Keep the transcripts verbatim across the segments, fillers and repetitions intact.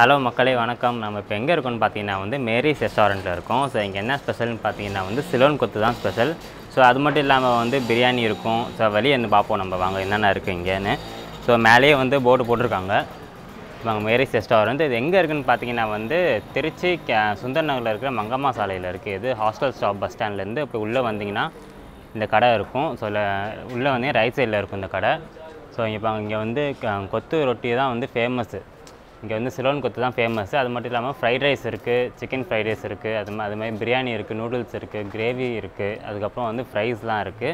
Hello மக்களே வணக்கம். நம்ம இப்போ எங்கே இருக்கோம்னு பார்த்தீங்கன்னா வந்து மேரிஸ் ரெஸ்டாரண்ட்டில் இருக்கோம். ஸோ இங்கே என்ன ஸ்பெஷல்னு பார்த்தீங்கன்னா வந்து சிலோன் கொத்து தான் ஸ்பெஷல். ஸோ அது மட்டும் இல்லாமல் வந்து பிரியாணி இருக்கும். ஸோ வெளியே வந்து பார்ப்போம் நம்ம, வாங்க என்னென்ன இருக்குது இங்கேன்னு. ஸோ மேலேயே வந்து போர்டு போட்டிருக்காங்க வாங்க, மேரிஸ் ரெஸ்டாரண்ட். இது எங்கே இருக்குதுன்னு பார்த்தீங்கன்னா வந்து திருச்சி கே சுந்தர் நகரில் இருக்கிற மங்கம்மா சாலையில் இருக்குது. இது ஹாஸ்டல் ஸ்டாப் பஸ் ஸ்டாண்ட்லேருந்து இப்போ உள்ளே வந்தீங்கன்னா இந்த கடை இருக்கும். ஸோ உள்ளே வந்து ரைட் சைடில் இருக்கும் இந்த கடை. ஸோ இப்போ இங்கே வந்து கொத்து ரொட்டி தான் வந்து ஃபேமஸ்ஸு. இங்கே வந்து சிலோன் கொத்து தான் ஃபேமஸ்ஸு. அது மட்டும் இல்லாமல் ஃப்ரைட் ரைஸ் இருக்குது, சிக்கன் ஃப்ரைட் ரைஸ் இருக்குது, அது மாதிரி அதுமாதிரி பிரியாணி இருக்குது, நூடுல்ஸ் இருக்குது, கிரேவி இருக்குது, அதுக்கப்புறம் வந்து ஃப்ரைஸ்லாம் இருக்குது.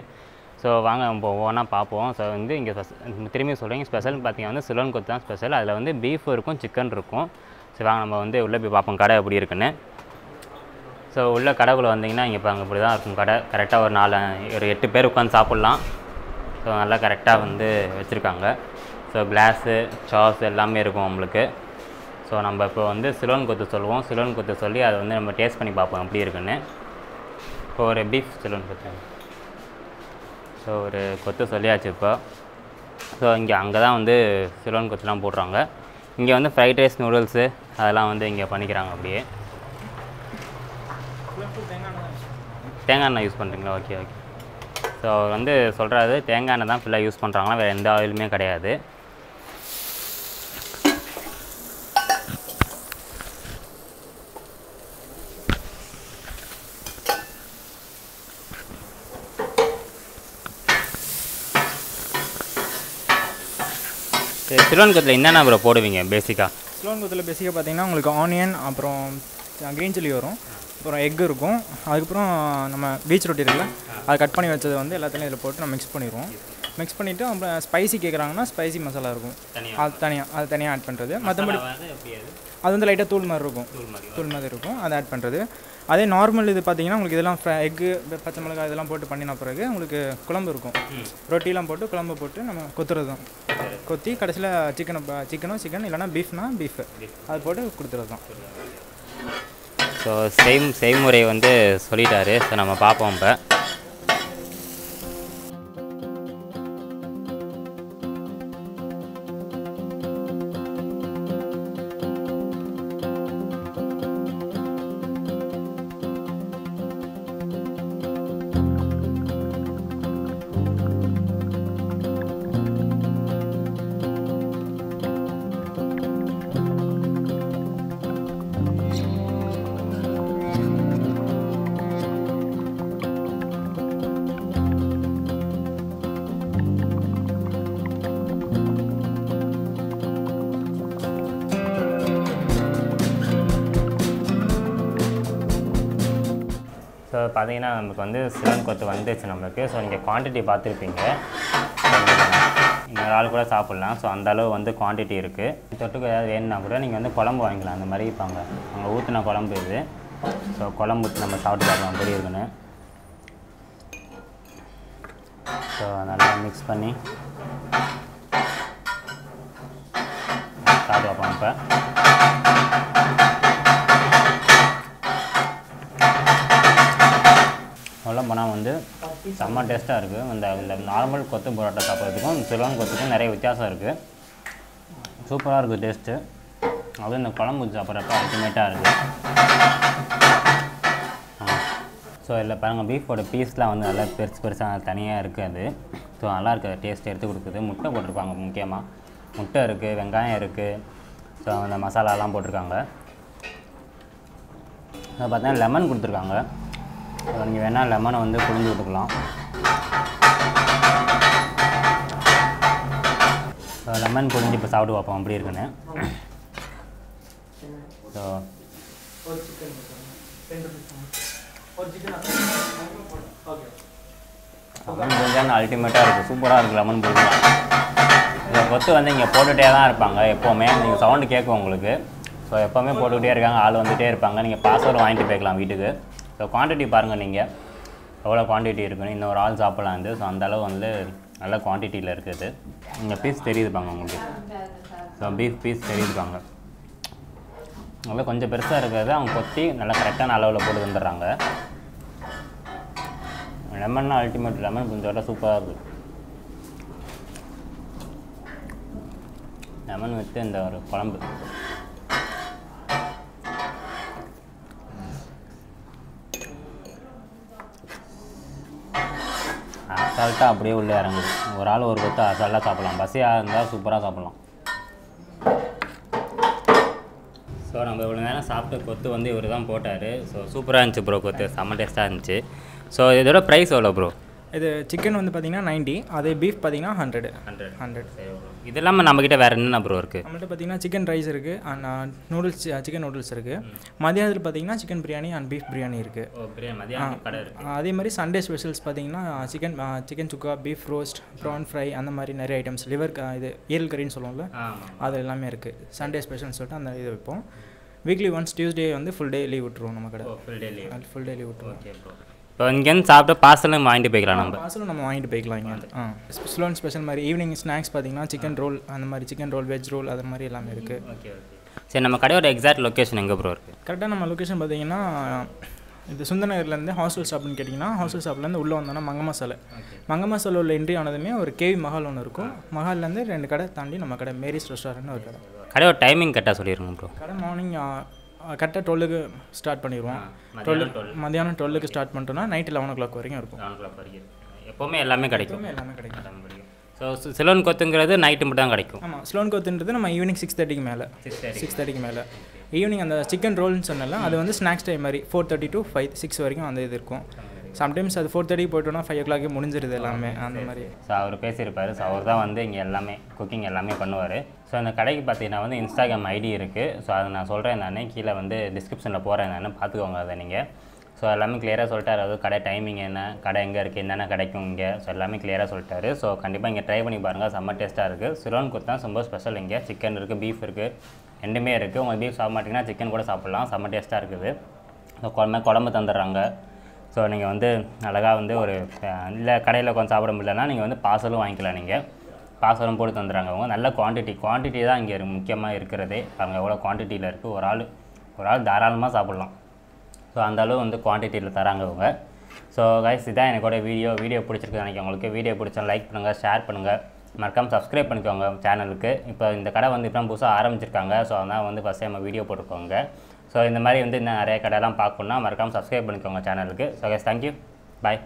ஸோ வாங்க நம்ம ஒவ்வொன்றா பார்ப்போம். ஸோ வந்து இங்கே திரும்பி சொல்கிறீங்க ஸ்பெஷல்னு பார்த்தீங்கன்னா வந்து சிலோன் கொத்து தான் ஸ்பெஷல். அதில் வந்து பீஃப் இருக்கும், சிக்கன் இருக்கும். ஸோ வாங்க நம்ம வந்து உள்ளே போய் பார்ப்போம் கடை எப்படி இருக்குன்னு. ஸோ உள்ள கடைக்குள்ளே வந்தீங்கன்னா இங்கே பாருங்க, இப்படி தான் இருக்கும் கடை. கரெக்டாக ஒரு நாலு ஒரு எட்டு பேர் உட்காந்து சாப்பிட்லாம். ஸோ நல்லா கரெக்டாக வந்து வச்சுருக்காங்க. ஸோ கிளாஸு சாஸ் எல்லாமே இருக்கும் உங்களுக்கு. ஸோ நம்ம இப்போ வந்து சிலோன் கொத்து சொல்லுவோம். சிலோன் கொத்து சொல்லி அதை வந்து நம்ம டேஸ்ட் பண்ணி பார்ப்போம் எப்படி இருக்குன்னு. இப்போ ஒரு பீஃப் சிலோன் கொத்து. ஸோ ஒரு கொத்து சொல்லியாச்சு இப்போ. ஸோ இங்கே அங்கே தான் வந்து சிலோன் கொத்துலாம் போடுறாங்க. இங்கே வந்து ஃப்ரைட் ரைஸ், நூடுல்ஸு அதெல்லாம் வந்து இங்கே பண்ணிக்கிறாங்க. அப்படியே தேங்காய் எண்ணெய் யூஸ் பண்ணுறீங்களா? Okay okay. ஸோ அவர் வந்து சொல்கிறாரு தேங்காய் எண்ணெய் தான் ஃபுல்லாக யூஸ் பண்ணுறாங்களா, வேறு எந்த ஆயிலுமே கிடையாது. சிலோன் கொத்தில் என்னென்ன அப்புறம் போடுவீங்க பேசிக்காக? சிலோன் கொத்தில் பேசிக்காக பார்த்தீங்கன்னா உங்களுக்கு ஆனியன், அப்புறம் க்ரீன் சில்லி வரும், அப்புறம் எக் இருக்கும், அதுக்கப்புறம் நம்ம பீச் ரொட்டி இருக்குல்ல அது கட் பண்ணி வச்சது வந்து எல்லாத்துலேயும் இதில் போட்டு நம்ம மிக்ஸ் பண்ணிடுவோம். மிக்ஸ் பண்ணிவிட்டு அப்புறம் ஸ்பைசி கேட்குறாங்கன்னா ஸ்பைசி மசாலா இருக்கும், அது தனியாக அது தனியாக ஆட் பண்ணுறது. மற்றபடி அது வந்து லைட்டாக தூள் மாதிரி இருக்கும், தூள் மாதிரி இருக்கும், அதை ஆட் பண்ணுறது. அதே நார்மல் இது பார்த்தீங்கன்னா உங்களுக்கு இதெல்லாம் எக்கு, பச்சை மிளகாய் இதெல்லாம் போட்டு பண்ணின பிறகு உங்களுக்கு குழம்பு இருக்கும். ரொட்டிலாம் போட்டு குழம்பு போட்டு நம்ம கொத்துறது தான், கொத்தி கடைசியில் சிக்கனை சிக்கனும் சிக்கன் இல்லைனா பீஃப்னா பீஃபு அது போட்டு கொடுத்துறது தான். ஸோ செய் செய்முறை வந்து சொல்லிட்டாரு. ஸோ நம்ம பார்ப்போம் இப்போ. ஸோ பார்த்தீங்கன்னா நமக்கு வந்து சிலோன் கொத்து வந்துச்சு நம்மளுக்கு. ஸோ நீங்கள் குவான்டிட்டி பார்த்துருப்பீங்க, இன்னொரு ஆள் கூட சாப்பிட்லாம். ஸோ அந்தளவு வந்து குவான்டிட்டி இருக்குது. தொட்டுக்கு ஏதாவது வேணுன்னா கூட நீங்கள் வந்து குழம்பு வாங்கிக்கலாம். அந்த மாதிரி இருப்பாங்க அவங்க ஊற்றின குழம்பு இது. ஸோ குழம்பு ஊற்றி நம்ம சாப்பிட்டு பார்க்கலாம் எப்படி இருக்குன்னு. ஸோ நல்லா மிக்ஸ் பண்ணி சாப்பிட்டு பார்ப்போம் இப்போ. அதெல்லாம் போனால் வந்து செம்ம டேஸ்ட்டாக இருக்குது. இந்த இந்த நார்மல் கொத்து பரோட்டா சாப்பிட்றதுக்கும் சிலோன் கொத்துக்கும் நிறைய வித்தியாசம் இருக்குது. சூப்பராக இருக்குது டேஸ்ட்டு. அதுவும் இந்த குழம்பு ஊற்றி சாப்பிட்றப்ப அல்டிமேட்டாக இருக்குது. ஸோ இதில் பாருங்கள் பீஃபோட பீஸ்லாம் வந்து நல்லா பெருசு பெருசாக தனியாக இருக்குது அது. ஸோ நல்லா இருக்குது டேஸ்ட் எடுத்து கொடுக்குது. முட்டை போட்டிருப்பாங்க, முக்கியமாக முட்டை இருக்குது, வெங்காயம் இருக்குது, ஸோ அந்த மசாலாலாம் போட்டிருக்காங்க. ஸோ பார்த்தீங்கன்னா லெமன் கொடுத்துருக்காங்க. ஸோ நீங்கள் வேணால் லெமனை வந்து புழிஞ்சு விட்டுக்கலாம். ஸோ லெமன் புழிஞ்சு இப்போ சாப்பிட்டு பார்ப்போம் அப்படி இருக்குன்னு. ஸோ லெமன் புழிஞ்சால் அல்டிமேட்டாக இருக்குது, சூப்பராக இருக்குது லெமன் புழிஞ்சா. இந்த கொத்து வந்து இங்கே போட்டுகிட்டே தான் இருப்பாங்க எப்போவுமே. நீங்கள் சவுண்டு கேட்கும் உங்களுக்கு. ஸோ எப்போவுமே போட்டுக்கிட்டே இருக்காங்க, ஆள் வந்துகிட்டே இருப்பாங்க. நீங்கள் பாஸ்வேர்டு வாங்கிட்டு போய்க்கலாம் வீட்டுக்கு. ஸோ குவான்டிட்டி பாருங்கள் நீங்கள் எவ்வளோ குவான்டிட்டி இருக்குன்னு. இன்னொரு ஆள் சாப்பிட்லாம் இது. ஸோ அந்தளவு வந்து நல்ல குவான்டிட்டியில் இருக்குது. இங்கே பீஸ் தெரியுதுப்பாங்க உங்களுக்கு. ஸோ பீஃப் பீஸ் தெரியுதுப்பாங்க நல்லா கொஞ்சம் பெருசாக இருக்கிறது. அவங்க கொத்தி நல்லா கரெக்டான அளவில் போட்டு தந்துடுறாங்க. லெமன்னா அல்டிமேட், லெமன் கொஞ்சோட சூப்பராக இருக்குது. லெமன் வித்து இந்த ஒரு குழம்பு அசால்ட்டாக அப்படியே உள்ளே இறங்குது. ஒரு ஆள் ஒரு கொத்து அசால்ட்டாக சாப்பிட்லாம், பஸ்ஸியாக இருந்தால் சூப்பராக சாப்பிட்லாம். ஸோ நம்ம இவ்வளோ நேரம் சாப்பிட்ட கொத்து வந்து இவர் தான் போட்டார். ஸோ சூப்பராக இருந்துச்சு ப்ரோ, கொத்து செம்ம டேஸ்ட்டாக இருந்துச்சு. ஸோ இதோட ப்ரைஸ் எவ்வளோ ப்ரோ? இது சிக்கன் வந்து பார்த்தீங்கன்னா நைன்ட்டி, அதே பீஃப் பார்த்தீங்கன்னா ஹண்ட்ரட் ஹண்ட்ரட் ஹண்ட்ரட் இது இல்லாமல் நம்மக்கிட்ட வேறு என்னென்ன ப்ரோ இருக்குது? நம்மகிட்ட பார்த்தீங்கன்னா சிக்கன் ரைஸ் இருக்குது, அண்ட் நூடுல்ஸ், சிக்கன் நூடுல்ஸ் இருக்குது. மதியானத்தில் பார்த்தீங்கன்னா chicken biryani and beef biryani இருக்குது. அதே மாதிரி சண்டே ஸ்பெஷல்ஸ் பார்த்தீங்கன்னா chicken chicken sukka, beef roast, prawn fry, அந்த மாதிரி நிறைய ஐட்டம்ஸ். லிவர் இது ஏல் கறின்னு சொல்லுவோம்ல, அது எல்லாமே இருக்குது. சண்டே ஸ்பெஷல்னு சொல்லிட்டு அந்த இது வைப்போம். வீக்லி ஒன்ஸ் டியூஸ்டே வந்து ஃபுல் டே லீவ் விட்டுருவோம். நம்ம கடை full day leave full day leave விட்டுருவோம். இப்போ இங்கேருந்து சாப்பிட்டு பார்சலும் வாங்கிட்டு போய்க்கலாம். நம்ம பார்சலும் நம்ம வாங்கிட்டு போய்க்கலாம் இங்கேருந்து. ஆ, ஸ்லோ அண்ட் ஸ்பெஷல் மாதிரி ஈவினிங் ஸ்நாக்ஸ் பார்த்தீங்கன்னா சிக்கன் ரோல், அந்த மாதிரி சிக்கன் ரோல், வெஜ் ரோல், அது மாதிரி எல்லாமே இருக்குது. Okay okay. சரி, நம்ம கடையோட எக்ஸாக்ட் லொக்கேஷன் எங்கே ப்ரோ இருக்குது? கரெக்டாக நம்ம லொக்கேஷன் பார்த்தீங்கன்னா இது சுந்தரநகர்லேருந்து ஹாஸ்டல் ஷாப்னு கேட்டிங்கன்னா, ஹாஸ்டல் ஷாப்லேருந்து உள்ளே வந்தோன்னா மங்கம்மா சாலை. மங்கம்மா சாலை உள்ள என்ட்ரி ஆனதுமே ஒரு கேவி மஹால் ஒன்று இருக்கும். மஹால்லேருந்து ரெண்டு கடை தாண்டி நம்ம கடை மேரிஸ் ரெஸ்டாரண்ட்னு ஒரு கடை. கடையோட டைமிங் கரெக்டாக சொல்லிடுங்க ப்ரோ. கடை மார்னிங் கரெக்டாக டுவெல்லுக்கு ஸ்டார்ட் பண்ணிடுவோம். டுவெல் மதியானம் டுவெல்லுக்கு ஸ்டார்ட் பண்ணிட்டோம்னா நைட்டு லெவன் ஓ கிளாக் வரைக்கும் இருக்கும். லெவன் ஓ கிளாக் வரைக்கும் எப்போவுமே எல்லாமே கிடைக்கும். எல்லாமே கிடைக்கும். ஸோ சிலோன் கொத்துங்கிறது நைட்டு மட்டும் தான் கிடைக்கும். ஆமாம், சிலோன் கொத்துன்றது நம்ம ஈவினிங் சிக்ஸ் தேர்ட்டிக்கு மேலே சிக்ஸ் தேர்ட்டிக்கு மேலே ஈவினிங் அந்த சிக்கன் ரோல்னு சொன்னால அது வந்து ஸ்நாக்ஸ் டைம் மாதிரி four thirty to five six வரைக்கும் அந்த இது இருக்கும். சம்டைம்ஸ் அது ஃபோர் தேர்ட்டிக்கு போய்ட்டோன்னா ஃபைவ் ஓ கிளாக்கே முடிஞ்சிருது எல்லாமே அந்த மாதிரி. ஸோ அவர் பேசியிருப்பார். ஸோ அவர் தான் வந்து இங்கே எல்லாமே குக்கிங் எல்லாமே பண்ணுவார். ஸோ அந்த கடைக்கு பார்த்தீங்கன்னா வந்து இன்ஸ்டாகிராம் ஐடி இருக்குது. ஸோ அதை நான் சொல்கிறேன், நான் கீழே வந்து டிஸ்கிரிப்ஷனில் போகிறேன், நான் பார்த்துக்கோங்க அதை நீங்கள். ஸோ எல்லாமே கிளியராக சொல்லிட்டார். அதாவது கடை டைமிங் என்ன, கடை எங்கே இருக்குது, என்னென்ன கிடைக்கும் இங்கே, ஸோ எல்லாமே கிளியராக சொல்லிட்டாரு. ஸோ கண்டிப்பாக இங்கே ட்ரை பண்ணி பாருங்கள், செம்ம டேஸ்ட்டாக இருக்குது. சிலோன் கொத்து ரொம்ப ஸ்பெஷல் இங்கே. சிக்கன் இருக்குது, பீஃப் இருக்குது, ரெண்டுமே இருக்குது. உங்களுக்கு பீஃப் சாப்பிட மாட்டிங்கன்னா சிக்கன் கூட சாப்பிட்லாம், செம்ம டேஸ்ட்டாக இருக்குது. ஸோ குழம்பு குழம்பு தந்துடுறாங்க. ஸோ நீங்கள் வந்து அழகாக வந்து ஒரு இல்லை கடையில் உட்காந்து சாப்பிட முடியலன்னா நீங்கள் வந்து பார்சலும் வாங்கிக்கலாம். நீங்கள் பார்சலும் போட்டு தந்துடுறாங்க அவங்க. நல்ல குவான்டிட்டி குவான்டிட்டி தான் இங்கே முக்கியமாக இருக்கிறதே. அவங்க எவ்வளோ குவான்டிட்டியில் இருக்குது, ஒரு ஆள் ஒரு ஆள் தாராளமாக சாப்பிட்லாம். ஸோ அந்தளவு வந்து குவான்டிட்டியில் தராங்க அவங்க. ஸோ கைஸ், இதான் எனக்கோட வீடியோ வீடியோ பிடிச்சிருக்கு நினைக்கிறேன். உங்களுக்கு வீடியோ பிடிச்சா லைக் பண்ணுங்கள், ஷேர் பண்ணுங்கள், மறக்காமல் சப்ஸ்கிரைப் பண்ணிக்கோங்க சேனலுக்கு. இப்போ இந்த கடை வந்து இப்போ புதுசாக ஆரம்பிச்சிருக்காங்க. ஸோ அதனால் வந்து ஃபஸ்ட் டைம் வீடியோ போட்டுக்கோங்க. ஸோ இந்த மாதிரி வந்து இன்னும் நிறைய கடைலாம் பார்க்கணுன்னா மறக்காமல் சப்ஸ்கிரைப் பண்ணிக்கோங்க சேனலுக்கு. ஸோ கைஸ், தேங்க்யூ, பாய்.